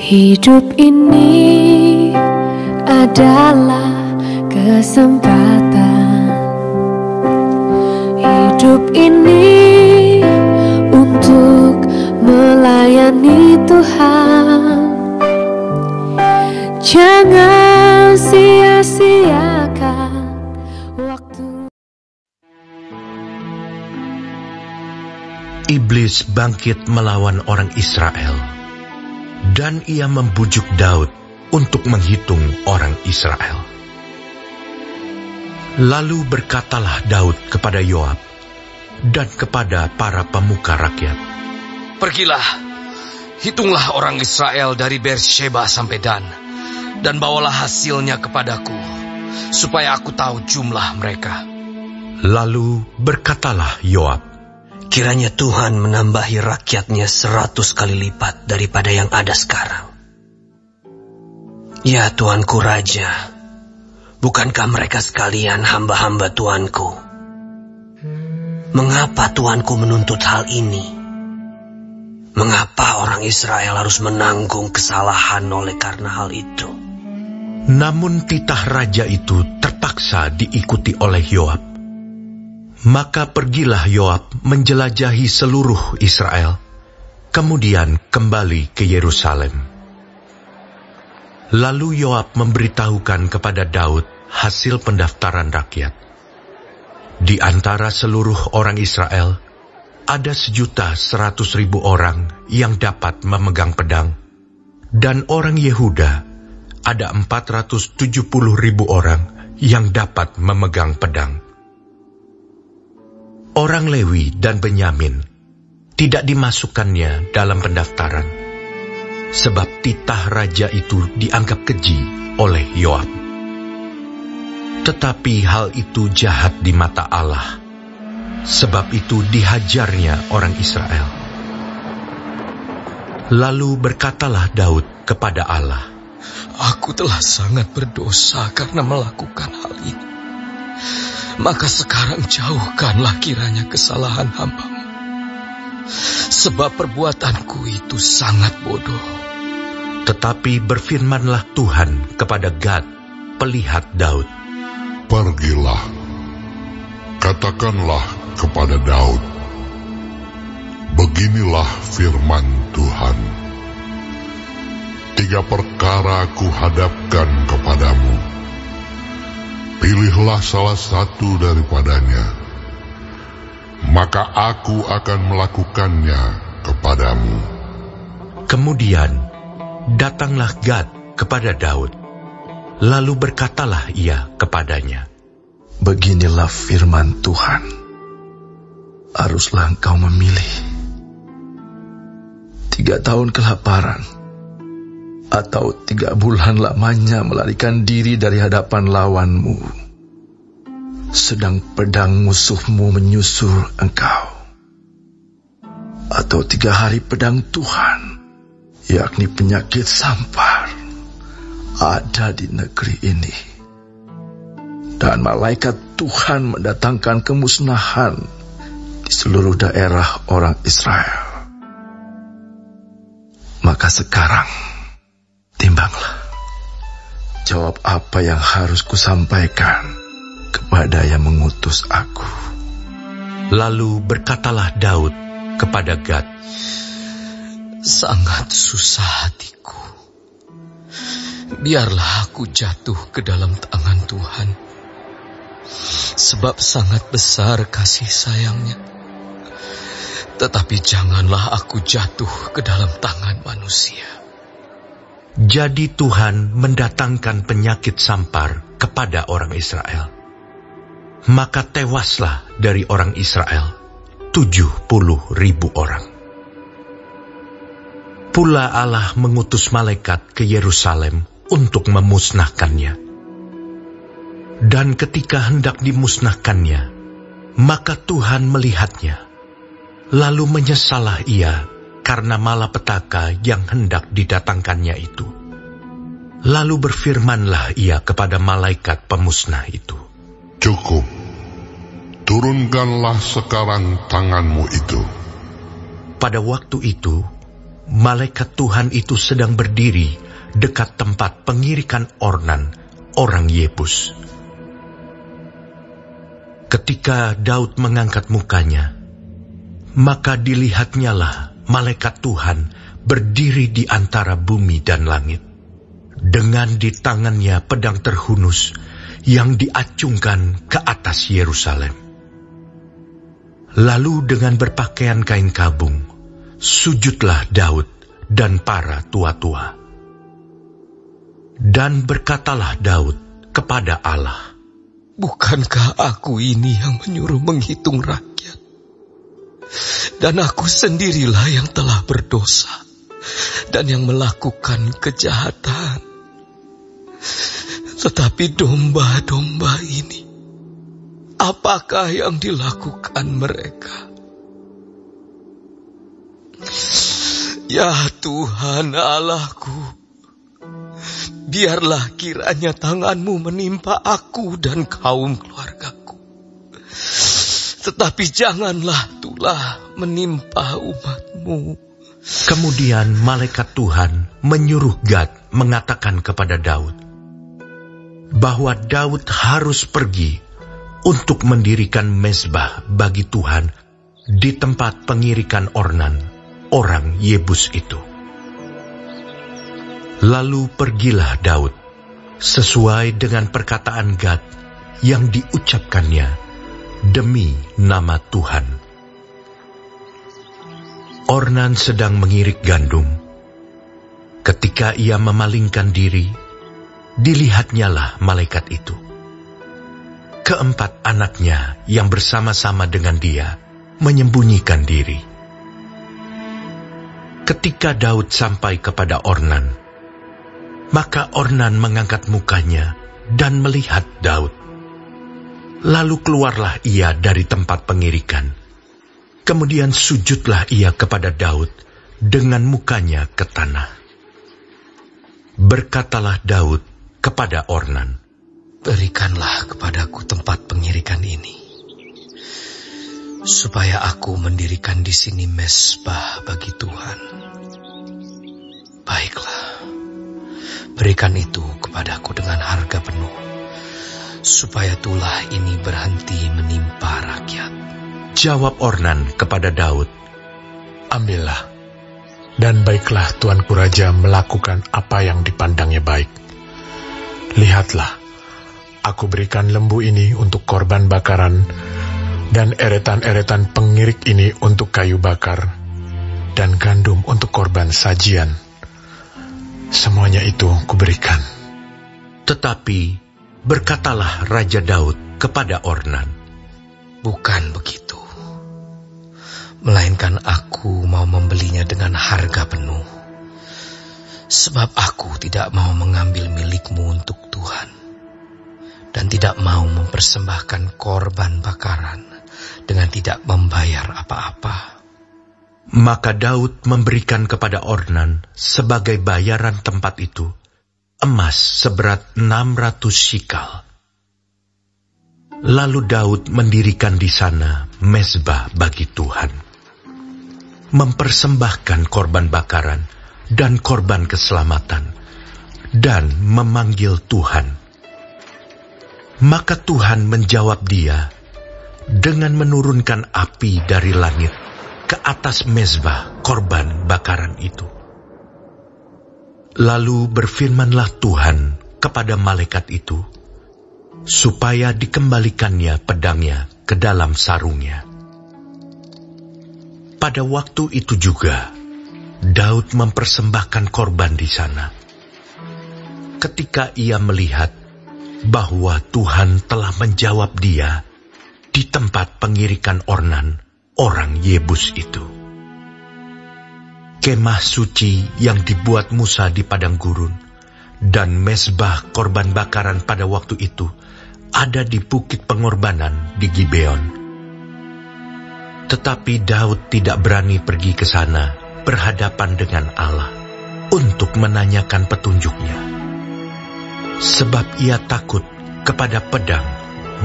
Hidup ini adalah kesempatan. Hidup ini untuk melayani Tuhan. Jangan sia-siakan waktu. Iblis bangkit melawan orang Israel, dan ia membujuk Daud untuk menghitung orang Israel. Lalu berkatalah Daud kepada Yoab dan kepada para pemuka rakyat, "Pergilah, hitunglah orang Israel dari Bersyeba sampai Dan, dan bawalah hasilnya kepadaku, supaya aku tahu jumlah mereka." Lalu berkatalah Yoab, "Kiranya Tuhan menambahi rakyatnya 100 kali lipat daripada yang ada sekarang. Ya Tuanku Raja, bukankah mereka sekalian hamba-hamba Tuanku? Mengapa Tuanku menuntut hal ini? Mengapa orang Israel harus menanggung kesalahan oleh karena hal itu?" Namun titah raja itu terpaksa diikuti oleh Yoab. Maka pergilah Yoab menjelajahi seluruh Israel, kemudian kembali ke Yerusalem. Lalu Yoab memberitahukan kepada Daud hasil pendaftaran rakyat. Di antara seluruh orang Israel, ada 1.100.000 orang yang dapat memegang pedang, dan orang Yehuda ada 470.000 orang yang dapat memegang pedang. Orang Lewi dan Benyamin tidak dimasukkannya dalam pendaftaran, sebab titah raja itu dianggap keji oleh Yoab. Tetapi hal itu jahat di mata Allah, sebab itu dihajarnya orang Israel. Lalu berkatalah Daud kepada Allah, "Aku telah sangat berdosa karena melakukan hal ini. Maka sekarang jauhkanlah kiranya kesalahan hamba-Mu, sebab perbuatanku itu sangat bodoh." Tetapi berfirmanlah Tuhan kepada Gad, pelihat Daud, "Pergilah, katakanlah kepada Daud, beginilah firman Tuhan. 3 perkara kuhadapkan kepadamu. Pilihlah salah satu daripadanya, maka aku akan melakukannya kepadamu." Kemudian datanglah Gad kepada Daud, lalu berkatalah ia kepadanya, "Beginilah firman Tuhan, haruslah engkau memilih 3 tahun kelaparan, atau 3 bulan lamanya melarikan diri dari hadapan lawanmu, sedang pedang musuhmu menyusul engkau, atau 3 hari pedang Tuhan, yakni penyakit sampar, ada di negeri ini, dan malaikat Tuhan mendatangkan kemusnahan di seluruh daerah orang Israel. Maka sekarang timbanglah, jawab apa yang harus kusampaikan kepada yang mengutus aku." Lalu berkatalah Daud kepada Gad, "Sangat susah hatiku. Biarlah aku jatuh ke dalam tangan Tuhan, sebab sangat besar kasih sayangnya. Tetapi janganlah aku jatuh ke dalam tangan manusia." Jadi Tuhan mendatangkan penyakit sampar kepada orang Israel. Maka tewaslah dari orang Israel 70.000 orang. Pula Allah mengutus malaikat ke Yerusalem untuk memusnahkannya. Dan ketika hendak dimusnahkannya, maka Tuhan melihatnya, lalu menyesalah ia karena malapetaka yang hendak didatangkannya itu. Lalu berfirmanlah ia kepada malaikat pemusnah itu, "Cukup, turunkanlah sekarang tanganmu itu." Pada waktu itu, malaikat Tuhan itu sedang berdiri dekat tempat pengirikan Ornan, orang Yebus. Ketika Daud mengangkat mukanya, maka dilihatnyalah malaikat Tuhan berdiri di antara bumi dan langit, dengan di tangannya pedang terhunus yang diacungkan ke atas Yerusalem. Lalu dengan berpakaian kain kabung, sujudlah Daud dan para tua-tua. Dan berkatalah Daud kepada Allah, "Bukankah aku ini yang menyuruh menghitung rakyat? Dan aku sendirilah yang telah berdosa dan yang melakukan kejahatan. Tetapi domba-domba ini, apakah yang dilakukan mereka? Ya Tuhan Allahku, biarlah kiranya tangan-Mu menimpa aku dan kaum keluargaku. Tetapi janganlah tulah menimpa umat-Mu." Kemudian malaikat Tuhan menyuruh Gad mengatakan kepada Daud bahwa Daud harus pergi untuk mendirikan mezbah bagi Tuhan di tempat pengirikan Ornan, orang Yebus itu. Lalu pergilah Daud, sesuai dengan perkataan Gad yang diucapkannya demi nama Tuhan. Ornan sedang mengirik gandum. Ketika ia memalingkan diri, dilihatnyalah malaikat itu. Keempat anaknya yang bersama-sama dengan dia menyembunyikan diri. Ketika Daud sampai kepada Ornan, maka Ornan mengangkat mukanya dan melihat Daud. Lalu keluarlah ia dari tempat pengirikan. Kemudian sujudlah ia kepada Daud dengan mukanya ke tanah. Berkatalah Daud kepada Ornan, "Berikanlah kepadaku tempat pengirikan ini, supaya aku mendirikan di sini mezbah bagi Tuhan. Baiklah, berikan itu kepadaku dengan harga penuh, supaya tulah ini berhenti menimpa rakyat." Jawab Ornan kepada Daud, "Ambillah, dan baiklah tuanku raja melakukan apa yang dipandangnya baik. Lihatlah, aku berikan lembu ini untuk korban bakaran, dan eretan-eretan pengirik ini untuk kayu bakar, dan gandum untuk korban sajian. Semuanya itu kuberikan." Tetapi berkatalah Raja Daud kepada Ornan, "Bukan begitu, melainkan aku mau membelinya dengan harga penuh, sebab aku tidak mau mengambil milikmu untuk Tuhan, dan tidak mau mempersembahkan korban bakaran dengan tidak membayar apa-apa." Maka Daud memberikan kepada Ornan sebagai bayaran tempat itu emas seberat 600 shikal. Lalu Daud mendirikan di sana mezbah bagi Tuhan, mempersembahkan korban bakaran dan korban keselamatan, dan memanggil Tuhan. Maka Tuhan menjawab dia dengan menurunkan api dari langit ke atas mezbah korban bakaran itu. Lalu berfirmanlah Tuhan kepada malaikat itu, supaya dikembalikannya pedangnya ke dalam sarungnya. Pada waktu itu juga, Daud mempersembahkan korban di sana. Ketika ia melihat bahwa Tuhan telah menjawab dia di tempat pengirikan Ornan, orang Yebus itu. Kemah suci yang dibuat Musa di padang gurun dan mezbah korban bakaran pada waktu itu ada di bukit pengorbanan di Gibeon. Tetapi Daud tidak berani pergi ke sana berhadapan dengan Allah untuk menanyakan petunjuknya, sebab ia takut kepada pedang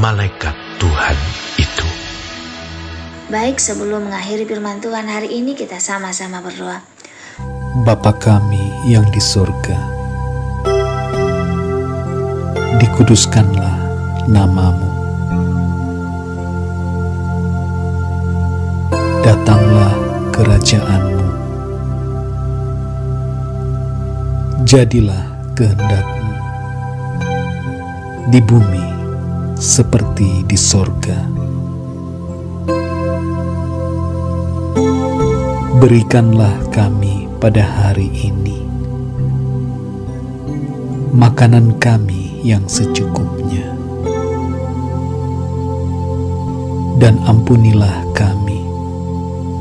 malaikat Tuhan itu. Baik, sebelum mengakhiri firman Tuhan hari ini, kita sama-sama berdoa. Bapa kami yang di surga, dikuduskanlah namamu. Datanglah kerajaanmu. Jadilah kehendakmu di bumi seperti di surga. Berikanlah kami pada hari ini makanan kami yang secukupnya, dan ampunilah kami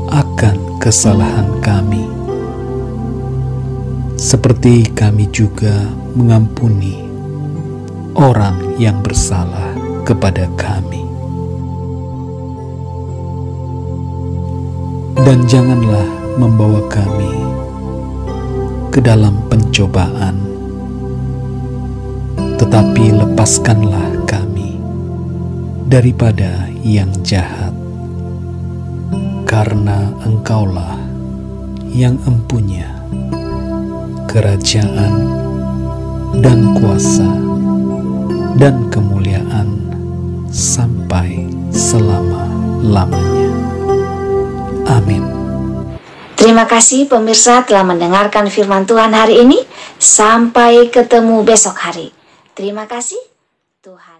akan kesalahan kami, seperti kami juga mengampuni orang yang bersalah kepada kami. Dan janganlah membawa kami ke dalam pencobaan, tetapi lepaskanlah kami daripada yang jahat, karena Engkaulah yang empunya kerajaan dan kuasa dan kemuliaan sampai selama-lamanya. Amin. Terima kasih pemirsa telah mendengarkan firman Tuhan hari ini. Sampai ketemu besok hari. Terima kasih Tuhan.